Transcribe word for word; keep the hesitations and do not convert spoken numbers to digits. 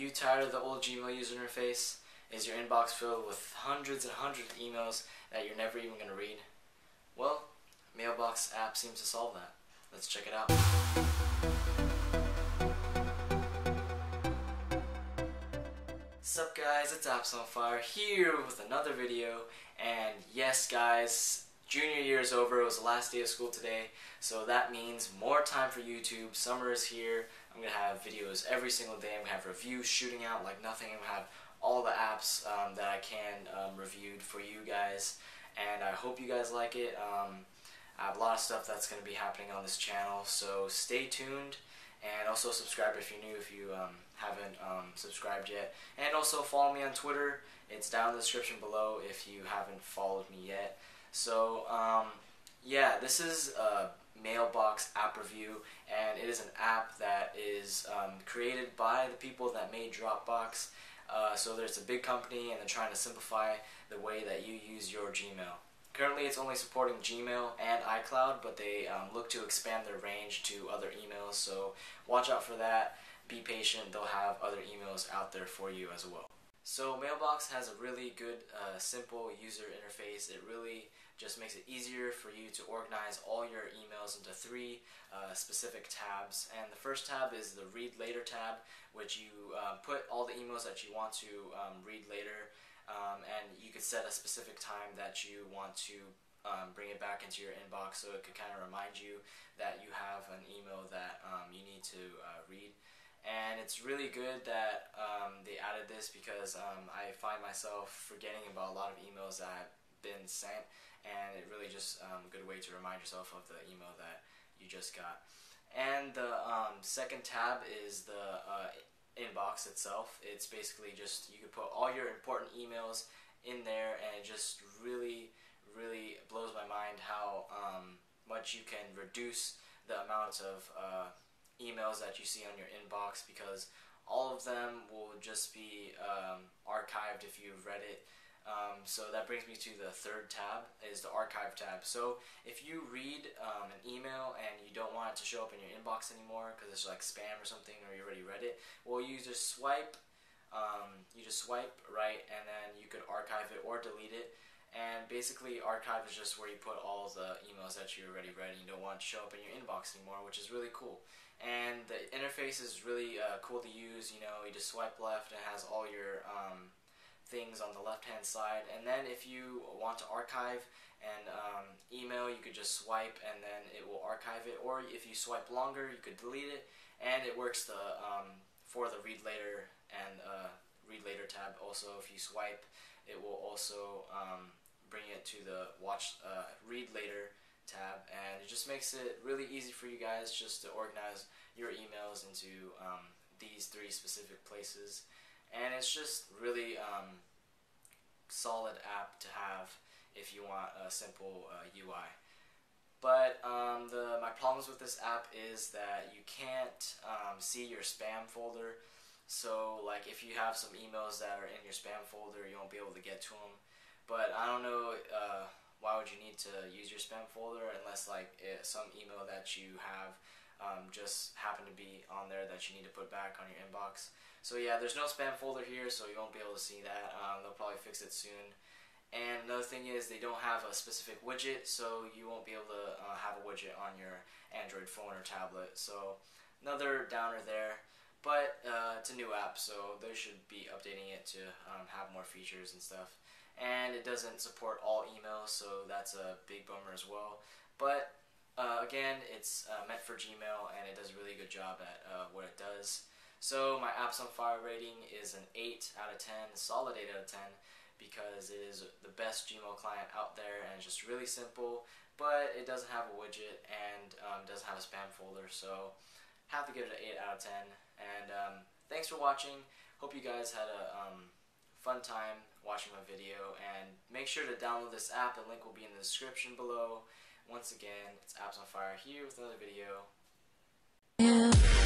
you tired of the old Gmail user interface? Is your inbox filled with hundreds and hundreds of emails that you're never even going to read? Well, Mailbox app seems to solve that. Let's check it out. What's up, guys? It's Apps on Fire here with another video. And yes, guys, junior year is over. It was the last day of school today. So that means more time for YouTube. Summer is here. I'm going to have videos every single day. I'm going to have reviews shooting out like nothing. I'm going to have all the apps um, that I can um, reviewed for you guys. And I hope you guys like it. Um, I have a lot of stuff that's going to be happening on this channel, so stay tuned, and also subscribe if you're new, if you um, haven't um, subscribed yet. And also follow me on Twitter. It's down in the description below if you haven't followed me yet. So um, yeah, this is a Mailbox app review, and it is an app that is um, created by the people that made Dropbox. Uh, so there's a big company, and they're trying to simplify the way that you use your Gmail. Currently, it's only supporting Gmail and iCloud, but they um, look to expand their range to other emails, so watch out for that. Be patient. They'll have other emails out there for you as well. So Mailbox has a really good, uh, simple user interface. It really just makes it easier for you to organize all your emails into three uh, specific tabs. And the first tab is the Read Later tab, which you uh, put all the emails that you want to um, read later. Um, and you could set a specific time that you want to um, bring it back into your inbox, so it could kind of remind you that you have an email that um, you need to uh, read. And it's really good that um, they added this, because um, I find myself forgetting about a lot of emails that I've been sent, and it really just um, a good way to remind yourself of the email that you just got. And the um, second tab is the uh, inbox itself. It's basically just, you can put all your important emails in there, and it just really, really blows my mind how um, much you can reduce the amount of uh, emails that you see on your inbox, because all of them will just be um, archived if you've read it. Um, so that brings me to the third tab, is the archive tab. So if you read um, an email and you don't want it to show up in your inbox anymore because it's like spam or something, or you already read it, well, you just swipe, um, you just swipe right, and then you could archive it or delete it. And basically, archive is just where you put all the emails that you already read and you don't want to show up in your inbox anymore, which is really cool. And the interface is really uh, cool to use. You know, you just swipe left and it has all your um, things on the left hand side, and then if you want to archive and um, email, you could just swipe and then it will archive it, or if you swipe longer you could delete it. And it works the um, for the read later and uh, read later tab also. If you swipe, it will also um, bring it to the watch uh, read later tab, and it just makes it really easy for you guys just to organize your emails into um, these three specific places. And it's just really um, solid app to have if you want a simple uh, U I. But um, the, my problems with this app is that you can't um, see your spam folder. So like if you have some emails that are in your spam folder, you won't be able to get to them. But I don't know uh, why would you need to use your spam folder unless like it, some email that you have Um, just happen to be on there that you need to put back on your inbox. So yeah, there's no spam folder here, so you won't be able to see that. Um, they'll probably fix it soon. And another thing is, they don't have a specific widget, so you won't be able to uh, have a widget on your Android phone or tablet. So another downer there, but uh, it's a new app, so they should be updating it to um, have more features and stuff. And it doesn't support all emails, so that's a big bummer as well. But Uh, again, it's uh, meant for Gmail, and it does a really good job at uh, what it does. So my Apps on Fire rating is an eight out of ten, solid eight out of ten, because it is the best Gmail client out there, and it's just really simple. But it doesn't have a widget, and um, doesn't have a spam folder, so have to give it an eight out of ten. And um, thanks for watching. Hope you guys had a um, fun time watching my video, and make sure to download this app. The link will be in the description below. Once again, it's Apps on Fire here with another video. Yeah.